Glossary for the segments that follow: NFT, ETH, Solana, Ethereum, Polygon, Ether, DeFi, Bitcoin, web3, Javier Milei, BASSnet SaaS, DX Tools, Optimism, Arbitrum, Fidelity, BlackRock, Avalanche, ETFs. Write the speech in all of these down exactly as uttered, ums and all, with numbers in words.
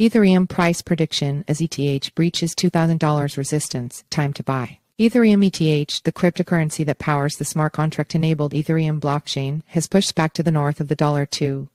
Ethereum price prediction as E T H breaches two thousand dollar resistance, time to buy. Ethereum E T H, the cryptocurrency that powers the smart contract-enabled Ethereum blockchain, has pushed back to the north of the two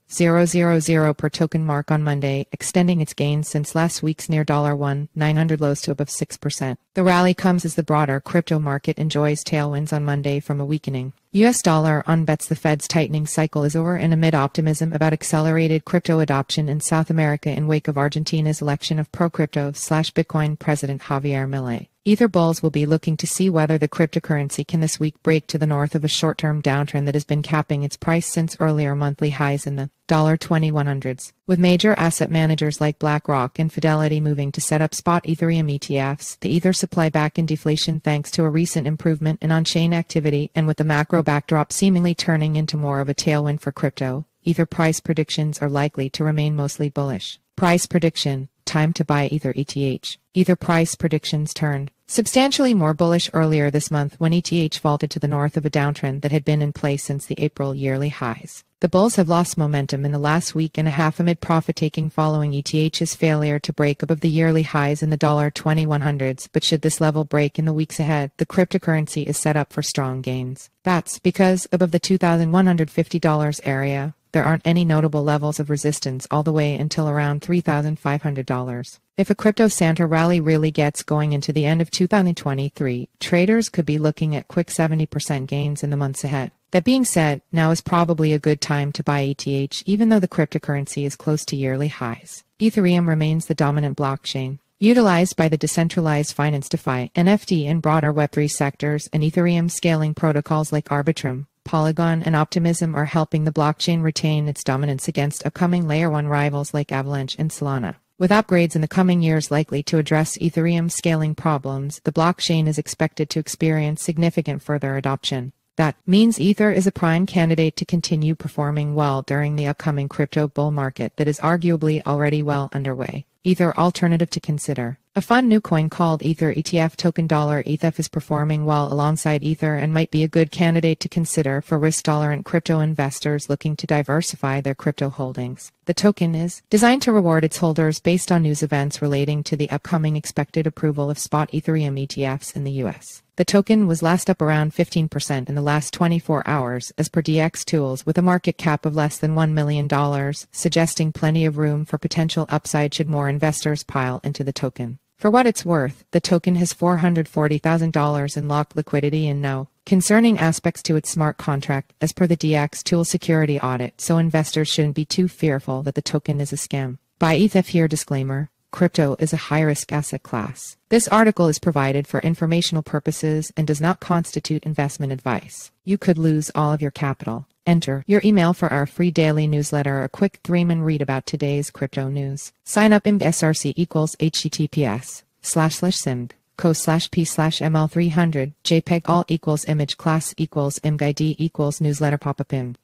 thousand dollars per token mark on Monday, extending its gains since last week's near one thousand nine hundred lows to above six percent. The rally comes as the broader crypto market enjoys tailwinds on Monday from a weakening U S dollar on bets the Fed's tightening cycle is over and amid optimism about accelerated crypto adoption in South America in wake of Argentina's election of pro-crypto slash Bitcoin president Javier Milei. Ether bulls will be looking to see whether the cryptocurrency can this week break to the north of a short-term downtrend that has been capping its price since earlier monthly highs in the twenty-one hundreds, with major asset managers like BlackRock and Fidelity moving to set up spot Ethereum E T Fs, the Ether supply back in deflation thanks to a recent improvement in on-chain activity and with the macro backdrop seemingly turning into more of a tailwind for crypto, Ether price predictions are likely to remain mostly bullish. Price prediction, time to buy Ether E T H. Ether price predictions turned substantially more bullish earlier this month when E T H vaulted to the north of a downtrend that had been in place since the April yearly highs. The bulls have lost momentum in the last week and a half amid profit-taking following E T H's failure to break above the yearly highs in the twenty-one hundreds, but should this level break in the weeks ahead, the cryptocurrency is set up for strong gains. That's because above the two thousand one hundred fifty dollar area, there aren't any notable levels of resistance all the way until around three thousand five hundred dollars. If a crypto Santa rally really gets going into the end of two thousand twenty-three, traders could be looking at quick seventy percent gains in the months ahead. That being said, now is probably a good time to buy E T H even though the cryptocurrency is close to yearly highs. Ethereum remains the dominant blockchain, utilized by the decentralized finance DeFi, N F T and broader web three sectors, and Ethereum scaling protocols like Arbitrum, Polygon and Optimism are helping the blockchain retain its dominance against upcoming layer one rivals like Avalanche and Solana. With upgrades in the coming years likely to address Ethereum's scaling problems, the blockchain is expected to experience significant further adoption. That means Ether is a prime candidate to continue performing well during the upcoming crypto bull market that is arguably already well underway. Ether alternative to consider. A fun new coin called Ether E T F token dollar E T H is performing well alongside Ether and might be a good candidate to consider for risk-tolerant crypto investors looking to diversify their crypto holdings. The token is designed to reward its holders based on news events relating to the upcoming expected approval of spot Ethereum E T Fs in the U S. The token was last up around fifteen percent in the last twenty-four hours as per D X Tools with a market cap of less than one million dollars, suggesting plenty of room for potential upside should more investors pile into the token. For what it's worth, the token has four hundred forty thousand dollars in locked liquidity and no concerning aspects to its smart contract as per the D X Tool security audit, so investors shouldn't be too fearful that the token is a scam. Buy E T H here disclaimer. Crypto is a high-risk asset class. This article is provided for informational purposes and does not constitute investment advice. You could lose all of your capital. Enter your email for our free daily newsletter or quick three-minute read about today's crypto news. Sign up in S R C equals https slash slash simd co slash p slash ml300 jpeg all equals image class equals imgid equals newsletter pop-up im.